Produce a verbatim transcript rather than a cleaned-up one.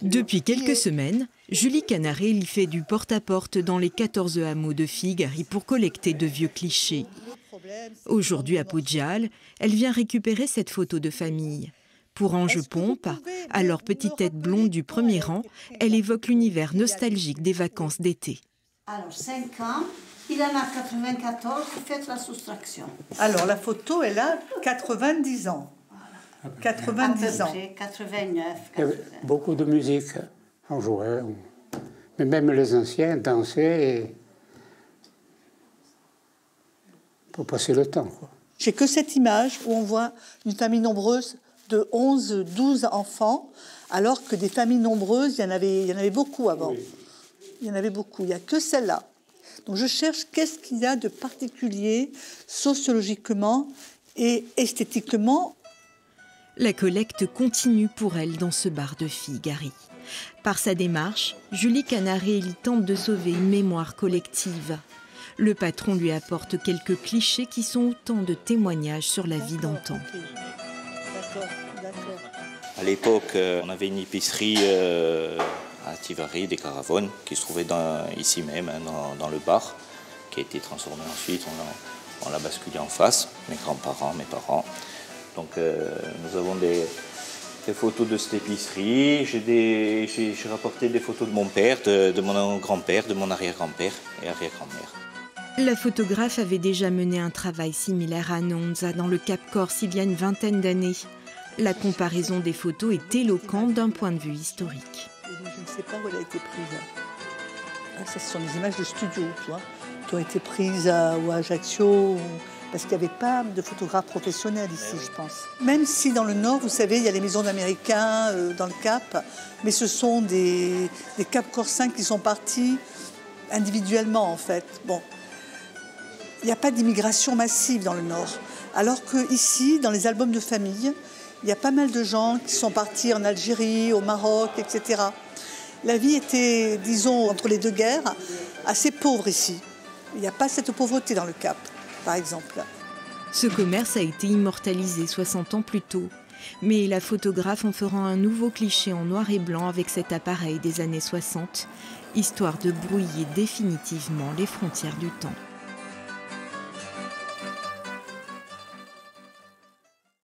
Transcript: Depuis quelques semaines, Julie Canarelli fait du porte-à-porte dans les quatorze hameaux de Figari pour collecter de vieux clichés. Aujourd'hui à Pugial, elle vient récupérer cette photo de famille. Pour Ange Pompe, alors petite tête blonde du premier rang, elle évoque l'univers nostalgique des vacances d'été. Alors, cinq ans, il en a quatre-vingt-quatorze, faites la soustraction. Alors, la photo, elle a quatre-vingt-dix ans. quatre-vingt-dix ans. quatre-vingt-neuf. Beaucoup de musique, on jouait, mais même les anciens dansaient et... pour passer le temps. J'ai que cette image où on voit une famille nombreuse de onze douze enfants, alors que des familles nombreuses, il y en avait, il y en avait beaucoup avant. Oui. Il y en avait beaucoup, il n'y a que celle-là. Donc je cherche qu'est-ce qu'il y a de particulier sociologiquement et esthétiquement. La collecte continue pour elle dans ce bar de Figari. Par sa démarche, Julie Canarelli tente de sauver une mémoire collective. Le patron lui apporte quelques clichés qui sont autant de témoignages sur la vie d'antan. À l'époque, on avait une épicerie à Figari, des caravanes, qui se trouvait dans, ici même, dans, dans le bar, qui a été transformée ensuite. On l'a basculé en face, mes grands-parents, mes parents. Donc euh, nous avons des, des photos de cette épicerie, j'ai rapporté des photos de mon père, de, de mon grand-père, de mon arrière-grand-père et arrière-grand-mère. La photographe avait déjà mené un travail similaire à Nonza dans le Cap Corse il y a une vingtaine d'années. La comparaison des photos est éloquente d'un point de vue historique. Je ne sais pas où elle a été prise. Ce sont des images de studio, tu vois, qui ont été prises à, à Ajaccio. Parce qu'il n'y avait pas de photographe professionnel ici, je pense. Même si dans le Nord, vous savez, il y a les maisons d'Américains euh, dans le Cap, mais ce sont des, des Cap Corsains qui sont partis individuellement, en fait. Bon, il n'y a pas d'immigration massive dans le Nord. Alors qu'ici, dans les albums de famille, il y a pas mal de gens qui sont partis en Algérie, au Maroc, et cetera. La vie était, disons, entre les deux guerres, assez pauvre ici. Il n'y a pas cette pauvreté dans le Cap. Par exemple. Ce commerce a été immortalisé soixante ans plus tôt, mais la photographe en fera un nouveau cliché en noir et blanc avec cet appareil des années soixante, histoire de brouiller définitivement les frontières du temps.